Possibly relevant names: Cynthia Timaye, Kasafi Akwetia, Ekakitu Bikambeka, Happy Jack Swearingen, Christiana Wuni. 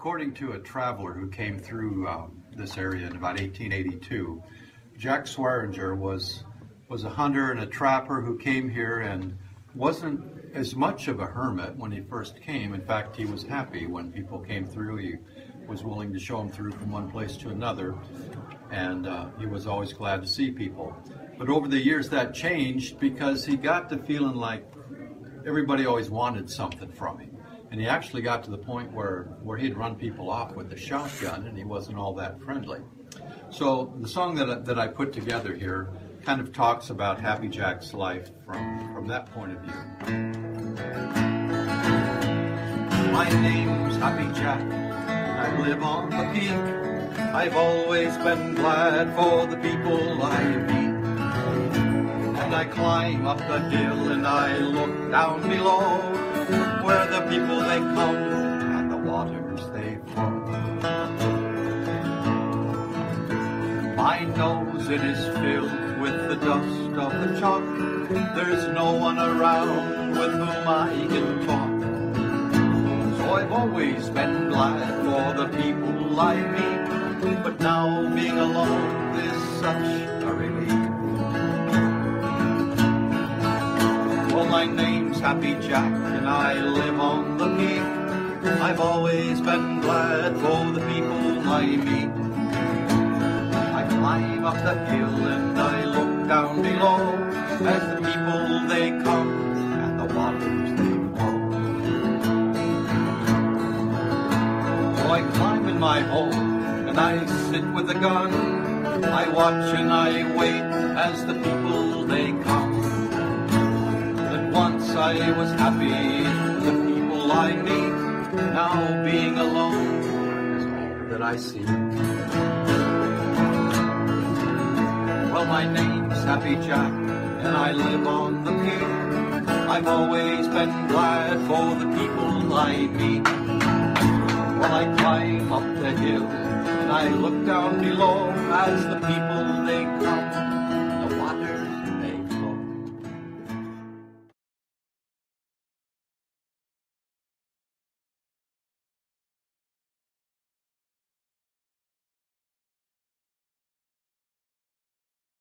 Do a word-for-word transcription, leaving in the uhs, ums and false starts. According to a traveler who came through um, this area in about eighteen eighty-two, Jack Swearinger was was a hunter and a trapper who came here and wasn't as much of a hermit when he first came. In fact, he was happy when people came through. He was willing to show them through from one place to another, and uh, he was always glad to see people. But over the years that changed because he got to feeling like everybody always wanted something from him. And he actually got to the point where, where he'd run people off with a shotgun, and he wasn't all that friendly. So the song that I, that I put together here kind of talks about Happy Jack's life from, from that point of view. My name's Happy Jack, and I live on the peak. I've always been glad for the people I meet. And I climb up the hill and I look down below, where the people they come and the waters they flow. My nose, it is filled with the dust of the chalk. There's no one around with whom I can talk. So I've always been glad for the people I meet, but now being alone is such a relief. Well, my name's Happy Jack, and I live on the peak. I've always been glad for the people I meet. I climb up the hill and I down below, as the people they come and the waters they flow. So I climb in my home and I sit with a gun. I watch and I wait as the people they come. But once I was happy, the people I meet. Now being alone is all that I see. Well, my name's Happy Jack, and I live on the peak. I've always been glad for the people I meet. Well, I climb up the hill, and I look down below as the people they come.